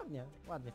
Ładnie, ładnie.